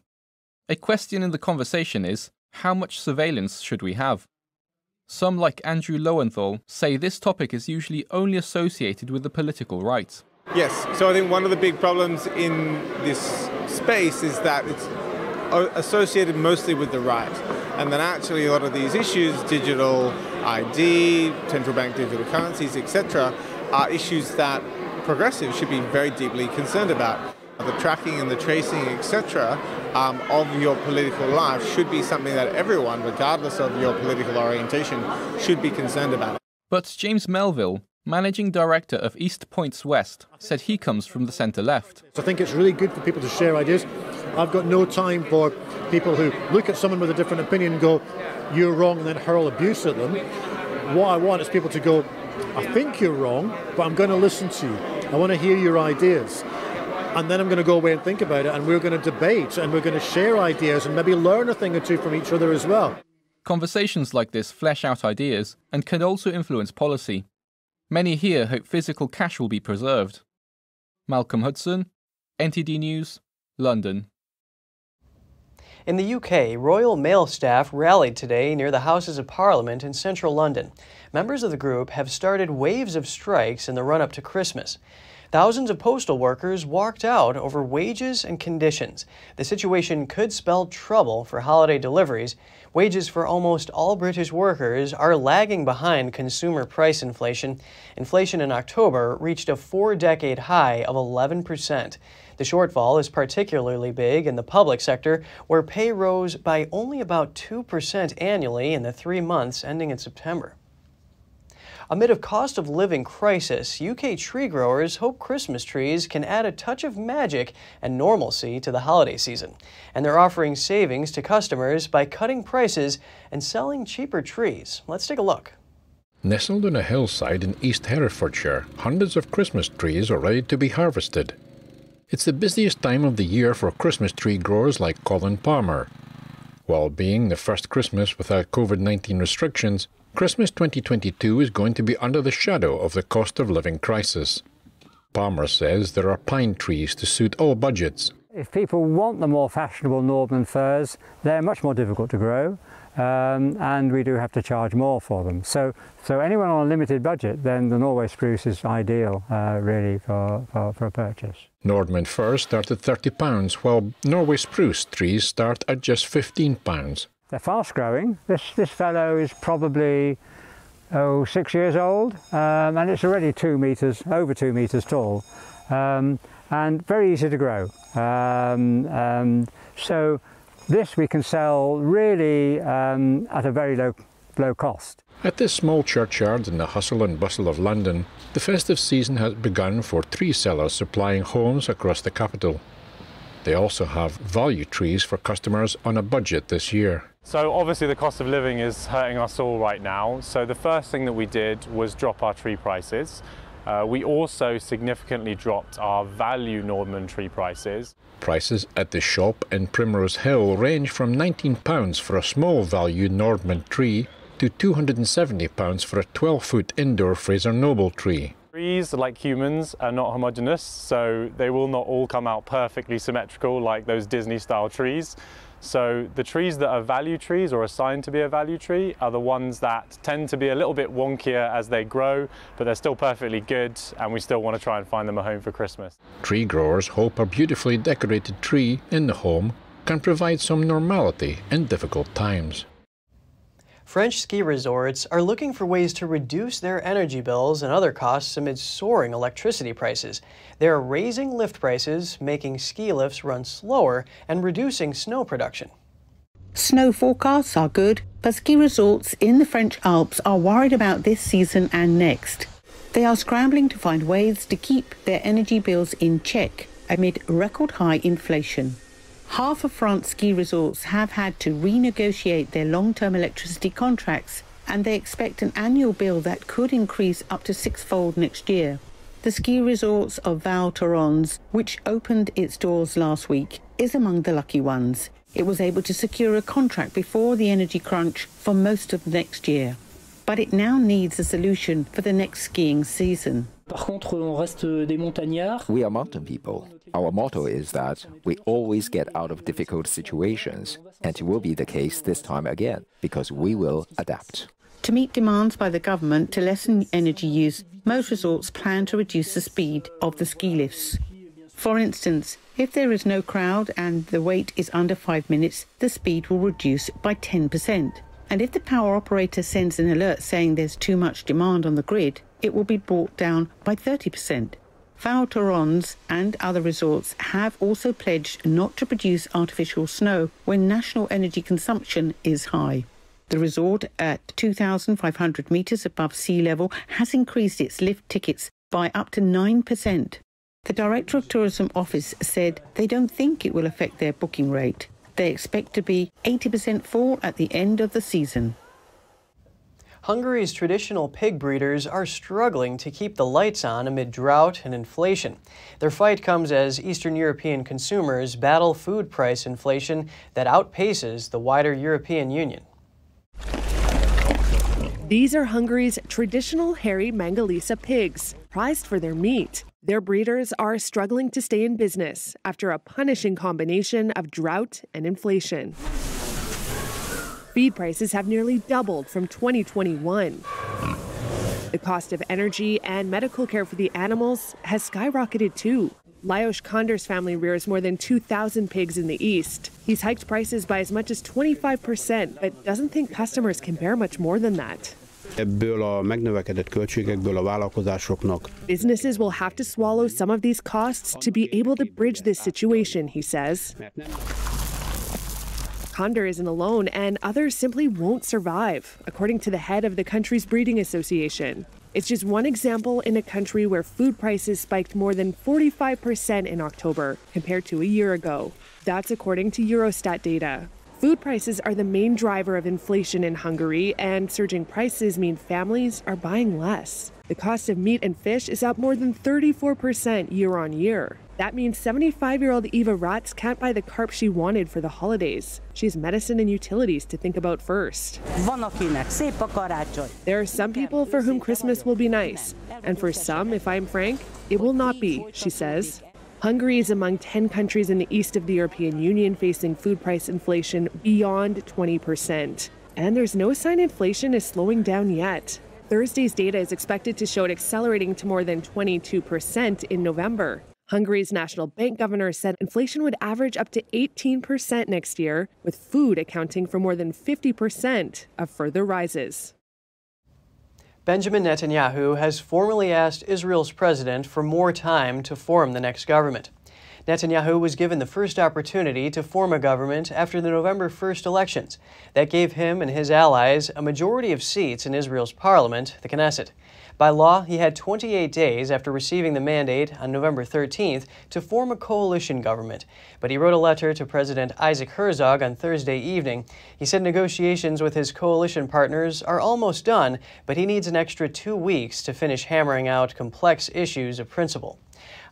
A question in the conversation is, how much surveillance should we have? Some, like Andrew Lowenthal, say this topic is usually only associated with the political right. Yes, so I think one of the big problems in this space is that it's associated mostly with the right. And then actually a lot of these issues, digital I D, central bank digital currencies, et cetera, are issues that progressives should be very deeply concerned about. The tracking and the tracing, et cetera, um, of your political life should be something that everyone, regardless of your political orientation, should be concerned about. But James Melville, managing director of East Points West, said he comes from the centre-left. I think it's really good for people to share ideas. I've got no time for people who look at someone with a different opinion and go, you're wrong, and then hurl abuse at them. What I want is people to go, I think you're wrong, but I'm going to listen to you. I want to hear your ideas. And then I'm going to go away and think about it, and we're going to debate, and we're going to share ideas, and maybe learn a thing or two from each other as well. Conversations like this flesh out ideas and can also influence policy. Many here hope physical cash will be preserved. Malcolm Hudson, N T D News, London. In the U K, Royal Mail staff rallied today near the Houses of Parliament in central London. Members of the group have started waves of strikes in the run-up to Christmas. Thousands of postal workers walked out over wages and conditions. The situation could spell trouble for holiday deliveries. Wages for almost all British workers are lagging behind consumer price inflation. Inflation in October reached a four-decade high of eleven percent. The shortfall is particularly big in the public sector, where pay rose by only about two percent annually in the three months ending in September. Amid a cost of living crisis, U K tree growers hope Christmas trees can add a touch of magic and normalcy to the holiday season. And they're offering savings to customers by cutting prices and selling cheaper trees. Let's take a look. Nestled on a hillside in East Herefordshire, hundreds of Christmas trees are ready to be harvested. It's the busiest time of the year for Christmas tree growers like Colin Palmer. While being the first Christmas without COVID nineteen restrictions, Christmas twenty twenty-two is going to be under the shadow of the cost of living crisis. Palmer says there are pine trees to suit all budgets. If people want the more fashionable Northern firs, they're much more difficult to grow, um, and we do have to charge more for them. So, so anyone on a limited budget, then the Norway spruce is ideal, uh, really, for, for, for a purchase. Nordman firs start at thirty pounds, while Norway spruce trees start at just fifteen pounds. They're fast growing. This, this fellow is probably oh, six years old, um, and it's already two meters, over two meters tall, um, and very easy to grow. Um, um, so this we can sell really um, at a very low, low cost. At this small churchyard in the hustle and bustle of London, the festive season has begun for tree sellers supplying homes across the capital. They also have value trees for customers on a budget this year. So obviously the cost of living is hurting us all right now. So the first thing that we did was drop our tree prices. Uh, we also significantly dropped our value Nordman tree prices. Prices at the shop in Primrose Hill range from nineteen pounds for a small value Nordman tree to two hundred and seventy pounds for a twelve foot indoor Fraser Noble tree. Trees, like humans, are not homogeneous, so they will not all come out perfectly symmetrical like those Disney-style trees. So the trees that are value trees or assigned to be a value tree are the ones that tend to be a little bit wonkier as they grow, but they're still perfectly good, and we still want to try and find them a home for Christmas. Tree growers hope a beautifully decorated tree in the home can provide some normality in difficult times. French ski resorts are looking for ways to reduce their energy bills and other costs amid soaring electricity prices. They are raising lift prices, making ski lifts run slower, and reducing snow production. Snow forecasts are good, but ski resorts in the French Alps are worried about this season and next. They are scrambling to find ways to keep their energy bills in check amid record-high inflation. Half of France's ski resorts have had to renegotiate their long-term electricity contracts, and they expect an annual bill that could increase up to six-fold next year. The ski resorts of Val Thorens, which opened its doors last week, is among the lucky ones. It was able to secure a contract before the energy crunch for most of next year. But it now needs a solution for the next skiing season. We are mountain people. Our motto is that we always get out of difficult situations, and it will be the case this time again, because we will adapt. To meet demands by the government to lessen energy use, most resorts plan to reduce the speed of the ski lifts. For instance, if there is no crowd and the wait is under five minutes, the speed will reduce by ten percent. And if the power operator sends an alert saying there's too much demand on the grid, it will be brought down by thirty percent. Val Thorens and other resorts have also pledged not to produce artificial snow when national energy consumption is high. The resort at two thousand five hundred metres above sea level has increased its lift tickets by up to nine percent. The Director of Tourism Office said they don't think it will affect their booking rate. They expect to be eighty percent full at the end of the season. Hungary's traditional pig breeders are struggling to keep the lights on amid drought and inflation. Their fight comes as Eastern European consumers battle food price inflation that outpaces the wider European Union. These are Hungary's traditional hairy Mangalisa pigs, prized for their meat. Their breeders are struggling to stay in business after a punishing combination of drought and inflation. Feed prices have nearly doubled from twenty twenty-one. The cost of energy and medical care for the animals has skyrocketed too. Lajos Konder's family rears more than two thousand pigs in the east. He's hiked prices by as much as twenty-five percent, but doesn't think customers can bear much more than that. Businesses will have to swallow some of these costs to be able to bridge this situation, he says. Konder isn't alone, and others simply won't survive, according to the head of the country's breeding association. It's just one example in a country where food prices spiked more than forty-five percent in October compared to a year ago. That's according to Eurostat data. Food prices are the main driver of inflation in Hungary, and surging prices mean families are buying less. The cost of meat and fish is up more than thirty-four percent year on year. That means seventy-five-year-old Eva Ratz can't buy the carp she wanted for the holidays. She has medicine and utilities to think about first. There are some people for whom Christmas will be nice, and for some, if I'm frank, it will not be, she says. Hungary is among ten countries in the east of the European Union facing food price inflation beyond twenty percent. And there's no sign inflation is slowing down yet. Thursday's data is expected to show it accelerating to more than twenty-two percent in November. Hungary's National Bank governor said inflation would average up to eighteen percent next year, with food accounting for more than fifty percent of further rises. Benjamin Netanyahu has formally asked Israel's president for more time to form the next government. Netanyahu was given the first opportunity to form a government after the November first elections. That gave him and his allies a majority of seats in Israel's parliament, the Knesset. By law, he had twenty-eight days after receiving the mandate on November thirteenth to form a coalition government. But he wrote a letter to President Isaac Herzog on Thursday evening. He said negotiations with his coalition partners are almost done, but he needs an extra two weeks to finish hammering out complex issues of principle.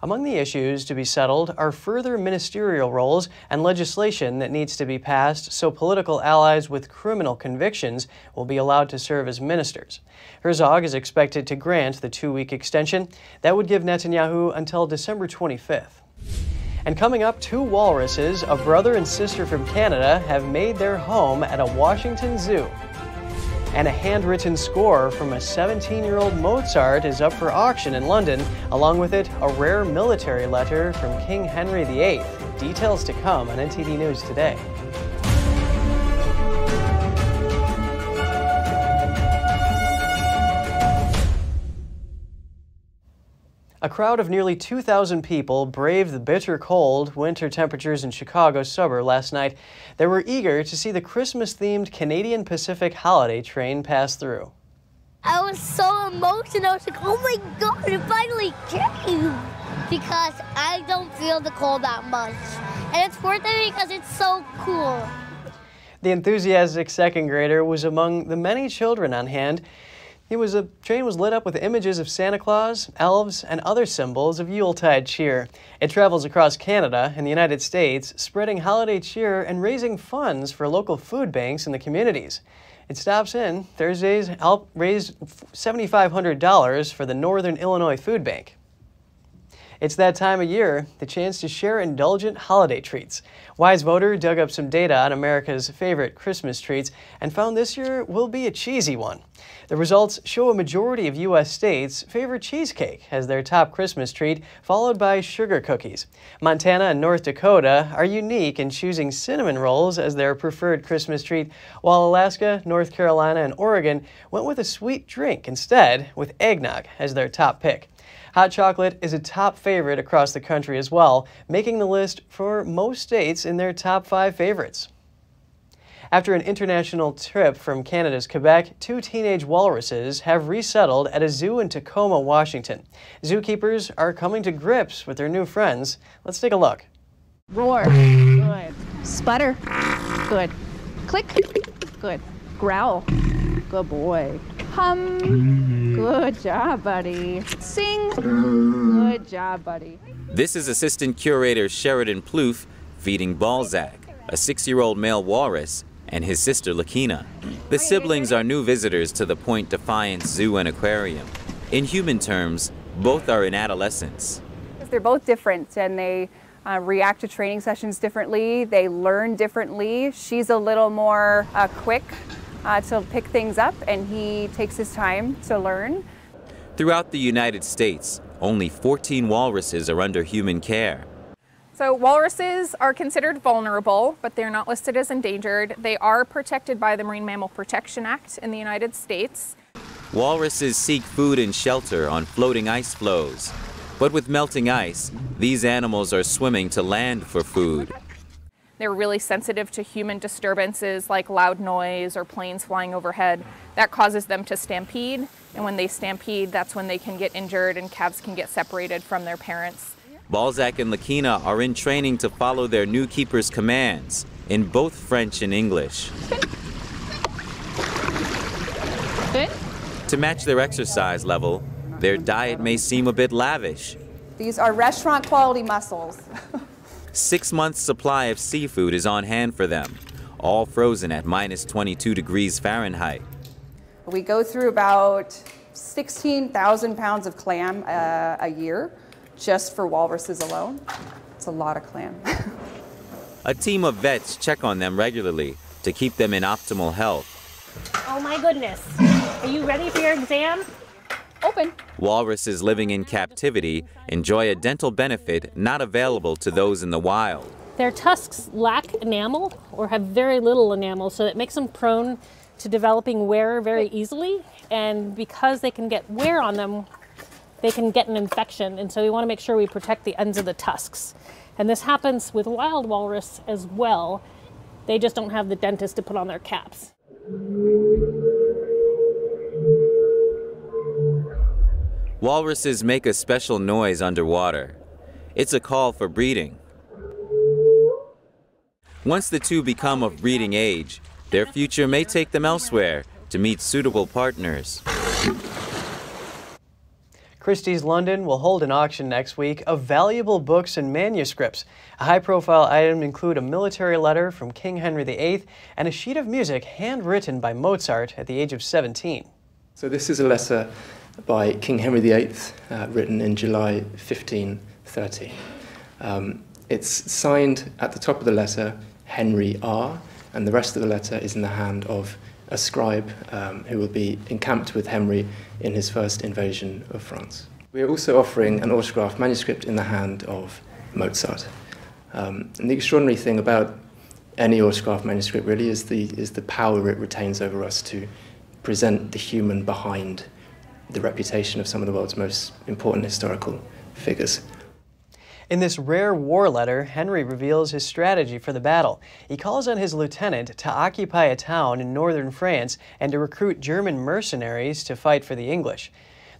Among the issues to be settled are further ministerial roles and legislation that needs to be passed so political allies with criminal convictions will be allowed to serve as ministers. Herzog is expected to grant the two-week extension. That would give Netanyahu until December twenty-fifth. And coming up, two walruses, a brother and sister from Canada, have made their home at a Washington zoo. And a handwritten score from a seventeen-year-old Mozart is up for auction in London, along with it a rare military letter from King Henry the eighth. Details to come on N T D News today. A crowd of nearly two thousand people braved the bitter cold winter temperatures in Chicago's suburb last night. They were eager to see the Christmas-themed Canadian Pacific holiday train pass through. I was so emotional. I was like, oh my God, it finally came! Because I don't feel the cold that much. And it's worth it because it's so cool. The enthusiastic second grader was among the many children on hand. It was a train was lit up with images of Santa Claus, elves, and other symbols of Yuletide cheer. It travels across Canada and the United States, spreading holiday cheer and raising funds for local food banks in the communities. It stops in Thursdays, help raise seven thousand five hundred dollars for the Northern Illinois Food Bank. It's that time of year, the chance to share indulgent holiday treats. Wise Voter dug up some data on America's favorite Christmas treats and found this year will be a cheesy one. The results show a majority of U S states favor cheesecake as their top Christmas treat, followed by sugar cookies. Montana and North Dakota are unique in choosing cinnamon rolls as their preferred Christmas treat, while Alaska, North Carolina, and Oregon went with a sweet drink instead, with eggnog as their top pick. Hot chocolate is a top favorite across the country as well, making the list for most states in their top five favorites. After an international trip from Canada's Quebec, two teenage walruses have resettled at a zoo in Tacoma, Washington. Zookeepers are coming to grips with their new friends. Let's take a look. Roar. Good. Sputter. Good. Click. Good. Growl. Good boy. Hum. Good job, buddy. Sing. Good job, buddy. This is assistant curator Sheridan Plouffe feeding Balzac, a six-year-old male walrus, and his sister Lakina. The siblings are new visitors to the Point Defiance Zoo and Aquarium. In human terms, both are in adolescence. They're both different, and they Uh, react to training sessions differently. They learn differently. She's a little more uh, quick uh, to pick things up, and he takes his time to learn. Throughout the United States, only fourteen walruses are under human care. So walruses are considered vulnerable, but they're not listed as endangered. They are protected by the Marine Mammal Protection Act in the United States. Walruses seek food and shelter on floating ice floes. But with melting ice, these animals are swimming to land for food. They're really sensitive to human disturbances like loud noise or planes flying overhead. That causes them to stampede, and when they stampede, that's when they can get injured and calves can get separated from their parents. Balzac and Lakina are in training to follow their new keeper's commands in both French and English. To match their exercise level, their diet may seem a bit lavish. These are restaurant quality mussels. Six months' supply of seafood is on hand for them, all frozen at minus twenty-two degrees Fahrenheit. We go through about sixteen thousand pounds of clam uh, a year. Just for walruses alone, it's a lot of clam. A team of vets check on them regularly to keep them in optimal health. Oh my goodness, are you ready for your exam? Open. Walruses living in captivity enjoy a dental benefit not available to those in the wild. Their tusks lack enamel or have very little enamel, so it makes them prone to developing wear very easily. And because they can get wear on them, they can get an infection, and so we want to make sure we protect the ends of the tusks. And this happens with wild walrus as well. They just don't have the dentist to put on their caps. Walruses make a special noise underwater. It's a call for breeding. Once the two become of breeding age, their future may take them elsewhere to meet suitable partners. Christie's London will hold an auction next week of valuable books and manuscripts. A high-profile item include a military letter from King Henry the Eighth and a sheet of music handwritten by Mozart at the age of seventeen. So this is a letter by King Henry the Eighth, uh, written in July fifteen thirty. Um, it's signed at the top of the letter, Henry R, and the rest of the letter is in the hand of a scribe um, who will be encamped with Henry in his first invasion of France. We are also offering an autographed manuscript in the hand of Mozart. Um, and the extraordinary thing about any autographed manuscript really is the, is the power it retains over us to present the human behind the reputation of some of the world's most important historical figures. In this rare war letter, Henry reveals his strategy for the battle. He calls on his lieutenant to occupy a town in northern France and to recruit German mercenaries to fight for the English.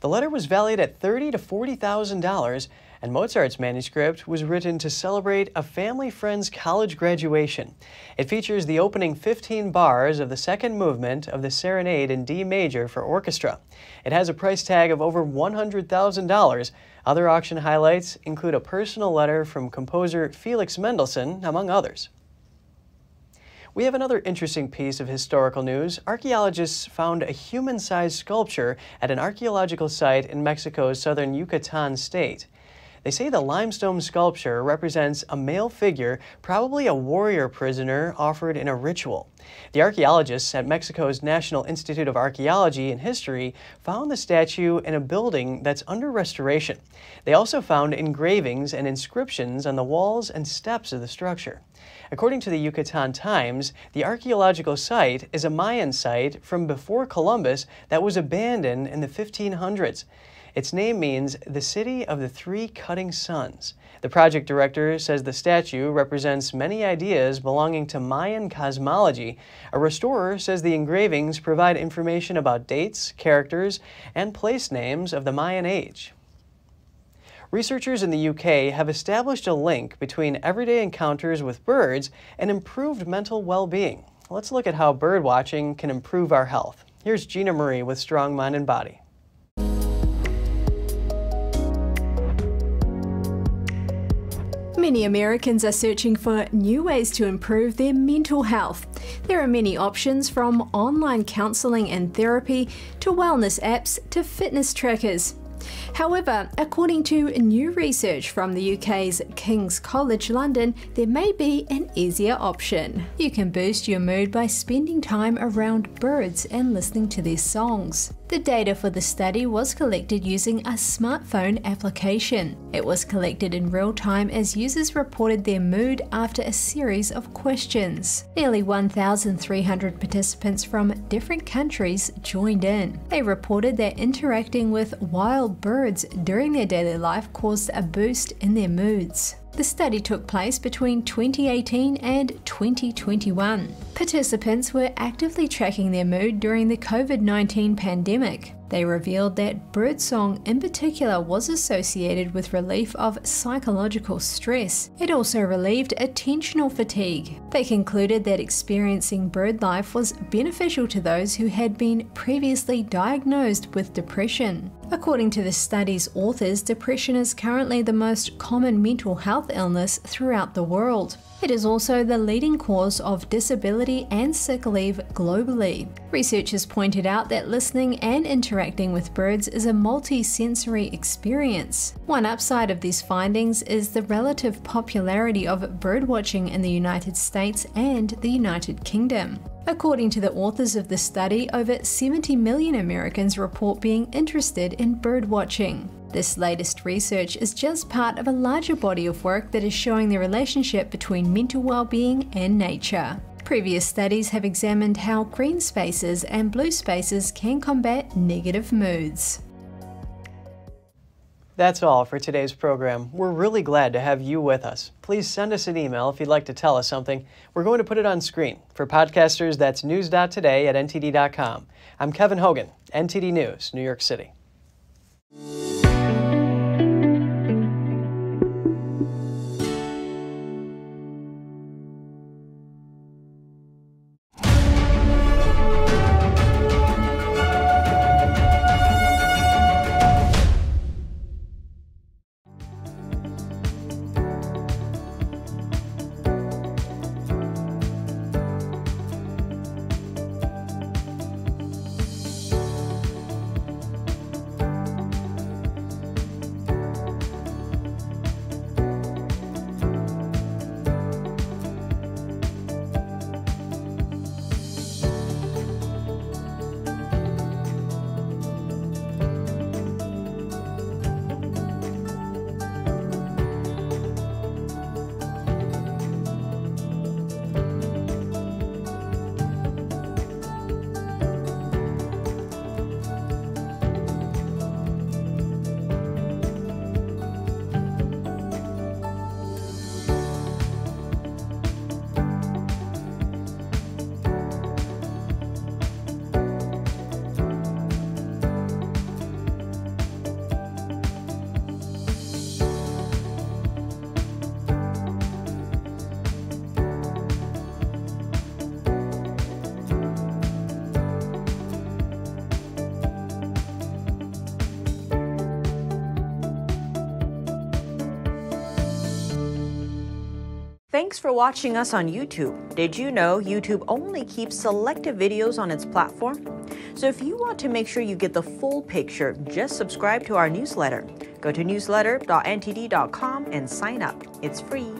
The letter was valued at thirty thousand to forty thousand dollars, and Mozart's manuscript was written to celebrate a family friend's college graduation. It features the opening fifteen bars of the second movement of the Serenade in D major for orchestra. It has a price tag of over one hundred thousand dollars. Other auction highlights include a personal letter from composer Felix Mendelssohn, among others. We have another interesting piece of historical news. Archaeologists found a human-sized sculpture at an archaeological site in Mexico's southern Yucatan state. They say the limestone sculpture represents a male figure, probably a warrior prisoner, offered in a ritual. The archaeologists at Mexico's National Institute of Archaeology and History found the statue in a building that's under restoration. They also found engravings and inscriptions on the walls and steps of the structure. According to the Yucatan Times, the archaeological site is a Mayan site from before Columbus that was abandoned in the fifteen hundreds. Its name means the City of the Three Cutting Suns. The project director says the statue represents many ideas belonging to Mayan cosmology. A restorer says the engravings provide information about dates, characters, and place names of the Mayan age. Researchers in the U K have established a link between everyday encounters with birds and improved mental well-being. Let's look at how bird watching can improve our health. Here's Gina Marie with Strong Mind and Body. Many Americans are searching for new ways to improve their mental health. There are many options, from online counseling and therapy to wellness apps to fitness trackers. However, according to new research from the U K's King's College London, there may be an easier option. You can boost your mood by spending time around birds and listening to their songs. The data for the study was collected using a smartphone application. It was collected in real time as users reported their mood after a series of questions. Nearly one thousand three hundred participants from different countries joined in. They reported that interacting with wild birds during their daily life caused a boost in their moods. The study took place between twenty eighteen and twenty twenty-one. Participants were actively tracking their mood during the COVID nineteen pandemic. They revealed that birdsong in particular was associated with relief of psychological stress. It also relieved attentional fatigue. They concluded that experiencing bird life was beneficial to those who had been previously diagnosed with depression. According to the study's authors, depression is currently the most common mental health illness throughout the world. It is also the leading cause of disability and sick leave globally. Researchers pointed out that listening and interacting with birds is a multi-sensory experience. One upside of these findings is the relative popularity of birdwatching in the United States and the United Kingdom. According to the authors of the study, over seventy million Americans report being interested in birdwatching. This latest research is just part of a larger body of work that is showing the relationship between mental well-being and nature. Previous studies have examined how green spaces and blue spaces can combat negative moods. That's all for today's program. We're really glad to have you with us. Please send us an email if you'd like to tell us something. We're going to put it on screen. For podcasters, that's news dot today at N T D dot com. I'm Kevin Hogan, N T D News, New York City. Thanks for watching us on YouTube. Did you know YouTube only keeps selective videos on its platform? So if you want to make sure you get the full picture, just subscribe to our newsletter. Go to newsletter dot N T D dot com and sign up. It's free.